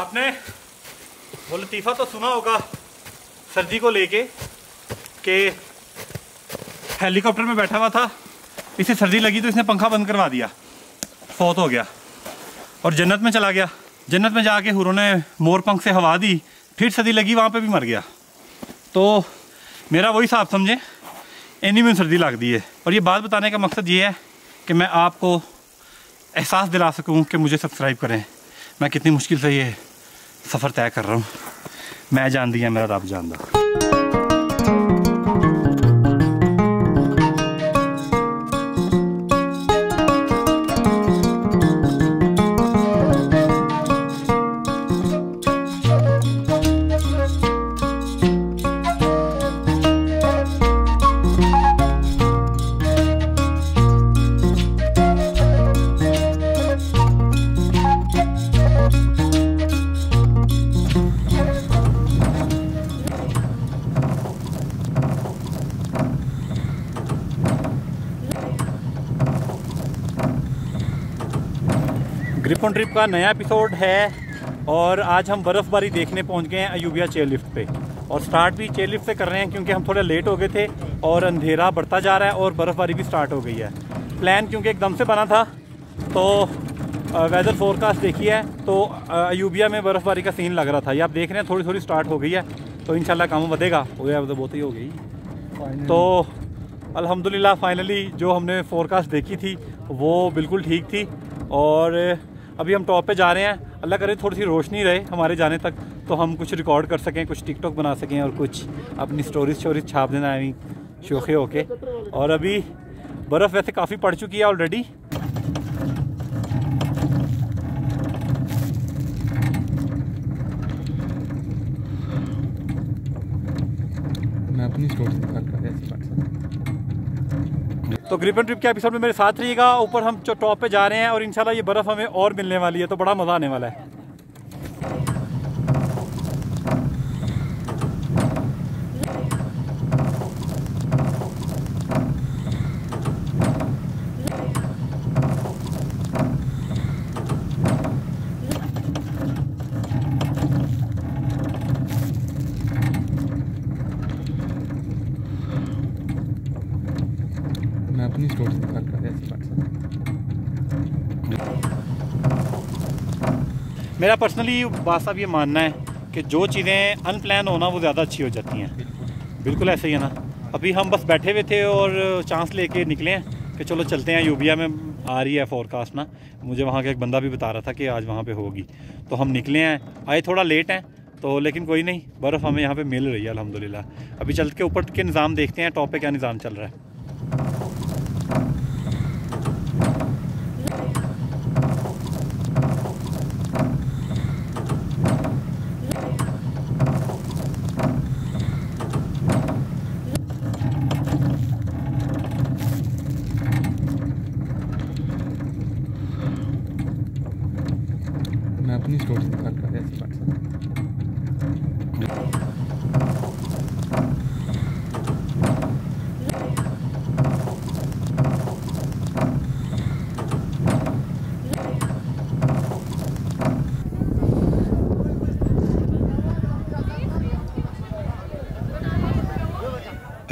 आपने वो लतीफ़ा तो सुना होगा सर्दी को लेके कि हेलीकॉप्टर में बैठा हुआ था, इसे सर्दी लगी तो इसने पंखा बंद करवा दिया, फौत हो गया और जन्नत में चला गया। जन्नत में जाके हुरों ने मोर पंख से हवा दी, फिर सर्दी लगी, वहाँ पे भी मर गया। तो मेरा वही हिसाब समझें, एनिमल सर्दी लग दी है। और ये बात बताने का मकसद ये है कि मैं आपको एहसास दिला सकूँ कि मुझे सब्सक्राइब करें, मैं कितनी मुश्किल से ये सफ़र तय कर रहा हूँ। मैं जानती है मेरा रब जानता। ग्रिप ऑन ट्रिप का नया एपिसोड है और आज हम बर्फ़बारी देखने पहुंच गए हैं अयूबिया चेयर लिफ्ट पे। और स्टार्ट भी चेयर लिफ्ट से कर रहे हैं क्योंकि हम थोड़े लेट हो गए थे और अंधेरा बढ़ता जा रहा है और बर्फ़बारी भी स्टार्ट हो गई है। प्लान क्योंकि एकदम से बना था तो वेदर फोरकास्ट देखी है तो अयूबिया में बर्फ़बारी का सीन लग रहा था। ये आप देख रहे हैं थोड़ी थोड़ी स्टार्ट हो गई है तो इंशाल्लाह काम बढ़ेगा। हो गया तो बहुत ही हो गई। तो अल्हम्दुलिल्लाह फाइनली जो हमने फोरकास्ट देखी थी वो बिल्कुल ठीक थी और अभी हम टॉप पे जा रहे हैं। अल्लाह करे थोड़ी सी रोशनी रहे हमारे जाने तक तो हम कुछ रिकॉर्ड कर सकें, कुछ टिकटॉक बना सकें और कुछ अपनी स्टोरीज छाप देना है शोखे होके। और अभी बर्फ़ वैसे काफ़ी पड़ चुकी है ऑलरेडी। मैं अपनी तो ग्रिप एंड ट्रिप के एपिसोड में मेरे साथ रहिएगा। ऊपर हम टॉप पे जा रहे हैं और इंशाल्लाह ये बर्फ़ हमें और मिलने वाली है तो बड़ा मज़ा आने वाला है। मेरा पर्सनली बात साहब ये मानना है कि जो चीज़ें अनप्लान होना वो ज़्यादा अच्छी हो जाती हैं। बिल्कुल ऐसे ही है ना। अभी हम बस बैठे हुए थे और चांस लेके निकले हैं कि चलो चलते हैं, यूबिया में आ रही है फोरकास्ट ना। मुझे वहाँ का एक बंदा भी बता रहा था कि आज वहाँ पे होगी तो हम निकले हैं। आए थोड़ा लेट हैं तो लेकिन कोई नहीं, बर्फ़ हमें यहाँ पर मिल रही है अल्हम्दुलिल्लाह। अभी चल के ऊपर के निज़ाम देखते हैं, टॉप पर क्या निज़ाम चल रहा है।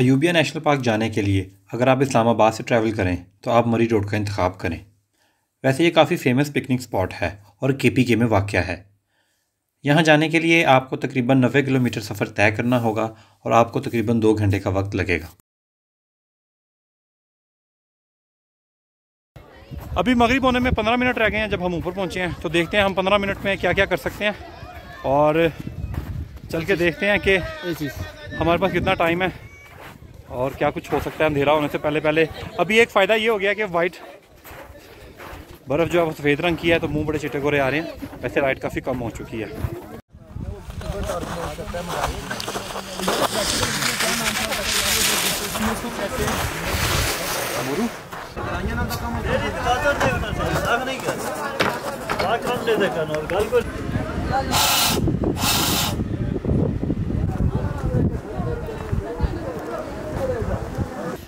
अयूबिया नेशनल पार्क जाने के लिए अगर आप इस्लामाबाद से ट्रैवल करें तो आप मरी रोड का इंतखाब करें। वैसे ये काफ़ी फेमस पिकनिक स्पॉट है और केपीके में वाक़या है। यहाँ जाने के लिए आपको तकरीबन 90 किलोमीटर सफ़र तय करना होगा और आपको तकरीबन 2 घंटे का वक्त लगेगा। अभी मगरिब होने में 15 मिनट रह गए हैं जब हम ऊपर पहुँचे हैं तो देखते हैं हम 15 मिनट में क्या क्या कर सकते हैं और चल के देखते हैं कि हमारे पास कितना टाइम है और क्या कुछ हो सकता है अंधेरा होने से पहले पहले। अभी एक फ़ायदा ये हो गया कि वाइट बर्फ़ जो है वो सफ़ेद रंग की है तो मुंह बड़े चिटे गोरे आ रहे हैं। वैसे लाइट काफ़ी कम हो चुकी है।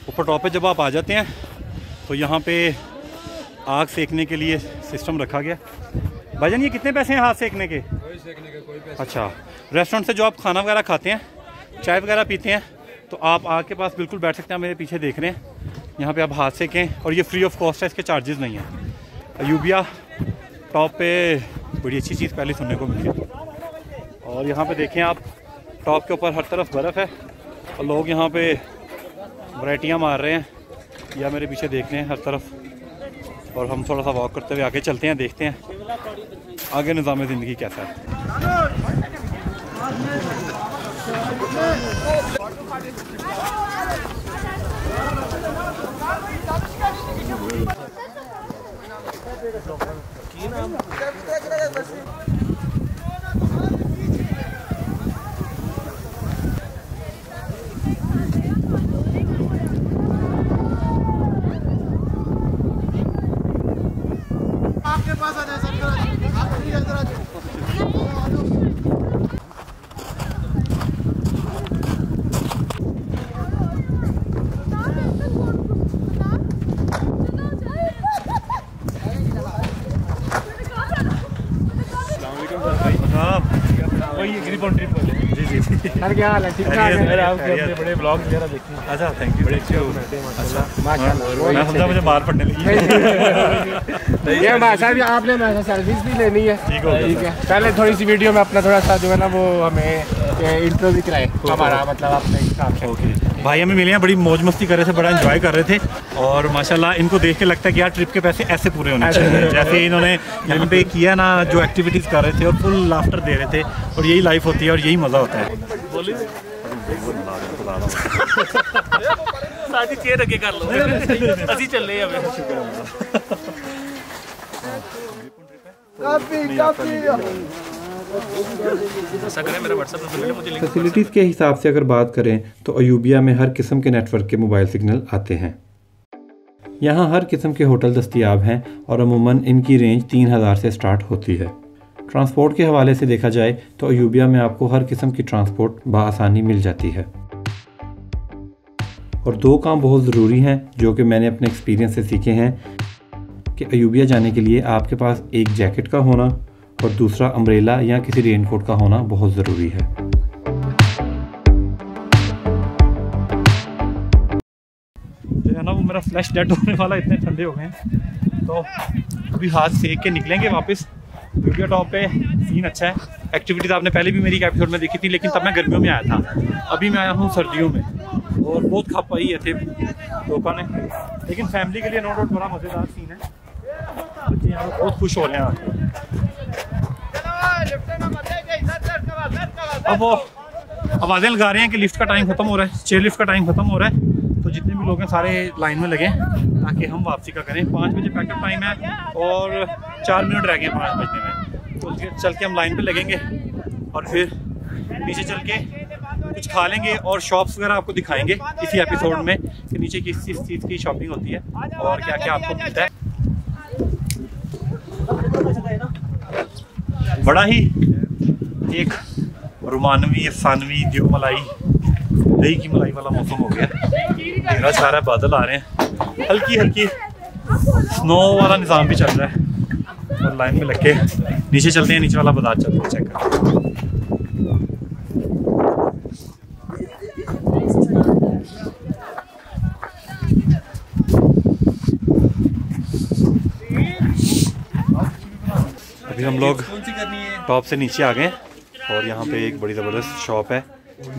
ऊपर टॉप पे जब आप आ जाते हैं तो यहाँ पे आग सेकने के लिए सिस्टम रखा गया भाईजान ये कितने पैसे हैं हाथ सेकने के? कोई पैसे। अच्छा, रेस्टोरेंट से जो आप खाना वगैरह खाते हैं, चाय वगैरह पीते हैं, तो आप आग के पास बिल्कुल बैठ सकते हैं। मेरे पीछे देख रहे हैं, यहाँ पे आप हाथ सेकें और ये फ्री ऑफ कॉस्ट है, इसके चार्जेस नहीं हैं। अयूबिया टॉप पे बड़ी अच्छी चीज़ पहले सुनने को मिली। और यहाँ पे देखें आप, टॉप के ऊपर हर तरफ बर्फ़ है और लोग यहाँ पे वैरायटियाँ मार रहे हैं। या मेरे पीछे देख रहे हैं हर तरफ, और हम थोड़ा सा वॉक करते हुए आगे चलते हैं, देखते हैं आगे निज़ाम ज़िंदगी कैसा है। आपके पास आ जाए क्या हाल है? ठीक ठाक है। आपके अपने बड़े ब्लॉग वगैरह देखते हैं। अच्छा, थैंक यू। बड़े अच्छे हो माशाल्लाह माशाल्लाह। मैं समझा मुझे बाहर पढ़ने लगी। ये भाषा भी आपने भाषा सर्विस भी लेनी है, ठीक है, ठीक है। पहले थोड़ी सी वीडियो में अपना थोड़ा सा जो है ना वो हमें इंट्रो भी कराए हमारा, मतलब आपने हिसाब। ओके भाई, हमें मिले हैं, बड़ी मौज मस्ती कर रहे थे, बड़ा एंजॉय कर रहे थे। और माशाल्लाह इनको देख के लगता है कि यार ट्रिप के पैसे ऐसे पूरे होने चाहिए जैसे इन्होंने यहाँ पे किया ना, जो एक्टिविटीज़ कर रहे थे और फुल लाफ्टर दे रहे थे। और यही लाइफ होती है और यही मज़ा होता है। फैसिलिटीज़ के हिसाब से अगर बात करें तो अयूबिया में हर किस्म के नेटवर्क के मोबाइल सिग्नल आते हैं। यहाँ हर किस्म के होटल दस्तियाब हैं और अमूमन इनकी रेंज 3000 से स्टार्ट होती है। ट्रांसपोर्ट के हवाले से देखा जाए तो अयूबिया में आपको हर किस्म की ट्रांसपोर्ट बआसानी मिल जाती है। और दो काम बहुत ज़रूरी हैं जो कि मैंने अपने एक्सपीरियंस से सीखे हैं कि अयूबिया जाने के लिए आपके पास एक जैकेट का होना और दूसरा अम्ब्रेला या किसी रेनकोट का होना बहुत ज़रूरी है। जो है ना वो मेरा फ्लैश डेड होने वाला, इतने ठंडे हो गए हैं। तो अभी हाथ सेक के निकलेंगे वापस। वीडियो टॉप पे सीन अच्छा है। एक्टिविटीज़ आपने पहले भी मेरी एक एपिसोड में देखी थी, लेकिन तब मैं गर्मियों में आया था, अभी मैं आया हूँ सर्दियों में। और बहुत खप आई है थे लोगों ने, लेकिन फैमिली के लिए नो डाउट बड़ा मज़ेदार सीन है। बच्चे यहाँ बहुत खुश हो रहे हैं। अब वो आवाज़ें लगा रहे हैं कि लिफ्ट का टाइम ख़त्म हो रहा है, चेयर लिफ्ट का टाइम ख़त्म हो रहा है। तो जितने भी लोग हैं सारे लाइन में लगे ताकि हम वापसी का करें। 5 बजे पैकअप टाइम है और 4 मिनट रह गए हैं 5 बजने में। तो उसके चल के हम लाइन पे लगेंगे और फिर नीचे चल के कुछ खा लेंगे और शॉप्स वगैरह आपको दिखाएंगे इसी एपिसोड में कि नीचे किस किस चीज़ की शॉपिंग होती है और क्या क्या आपको मिलता है। बड़ा ही एक रोमानवी अफसानवी देव मलाई दही की मलाई वाला मौसम हो गया। इतना सारा बादल आ रहे हैं, हल्की हल्की स्नो वाला निज़ाम भी चल रहा है। और लाइन में लग के नीचे चलते हैं, नीचे वाला बाजार चलते हैं चेक करते। अभी हम लोग टॉप से नीचे आ गए और यहाँ पे एक बड़ी ज़बरदस्त शॉप है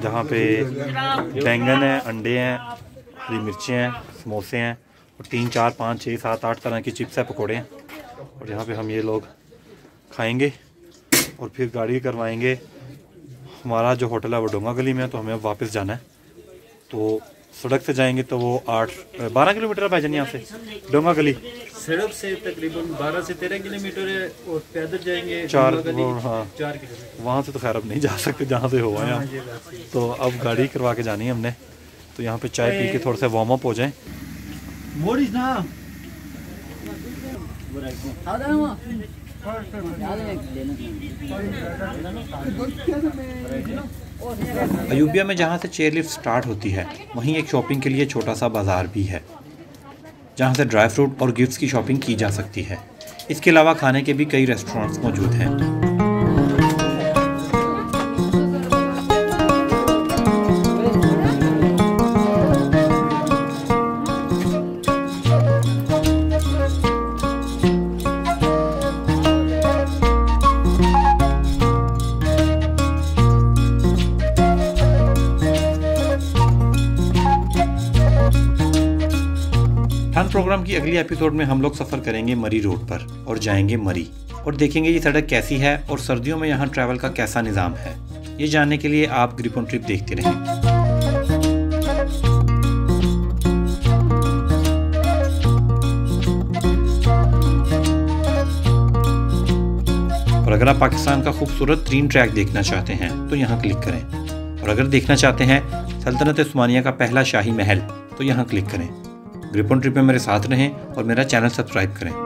जहाँ पे बैंगन है, अंडे हैं, हरी मिर्चें हैं, समोसे हैं और 3 4 5 6 7 8 तरह की चिप्स हैं, पकोड़े हैं। और यहाँ पे हम ये लोग खाएंगे और फिर गाड़ी करवाएंगे। हमारा जो होटल है वो डोंगा गली में है, तो हमें वापस जाना है। तो सड़क से जाएंगे तो वो 8 12 किलोमीटर है भाईजान यहाँ से डोंगा गली। सड़क से तकरीबन 12 से 13 किलोमीटर है और पैदल जाएंगे 4 किलोमीटर। वहाँ से तो खैर अब नहीं जा सकते जहाँ से हुआ है। तो अब गाड़ी करवा के जानी है हमने। तो यहाँ पे चाय पी के थोड़ा सा वार्म अप हो जाए। अयूबिया में जहाँ से चेयरलिफ्ट स्टार्ट होती है वहीं एक शॉपिंग के लिए छोटा सा बाज़ार भी है जहाँ से ड्राई फ्रूट और गिफ्ट्स की शॉपिंग की जा सकती है। इसके अलावा खाने के भी कई रेस्टोरेंट्स मौजूद हैं। प्रोग्राम की अगली एपिसोड में हम लोग सफर करेंगे मरी रोड पर और जाएंगे मरी और देखेंगे ये सड़क कैसी है और सर्दियों में यहाँ ट्रैवल का कैसा निज़ाम है। ये जानने के लिए आप ग्रिप ऑन ट्रिप देखते रहें। और अगर आप पाकिस्तान का खूबसूरत 3 ट्रैक देखना चाहते हैं तो यहाँ क्लिक करें, और अगर देखना चाहते हैं सल्तनत उस्मानिया का पहला शाही महल तो यहाँ क्लिक करें। ग्रिप ऑन ट्रिप में मेरे साथ रहें और मेरा चैनल सब्सक्राइब करें।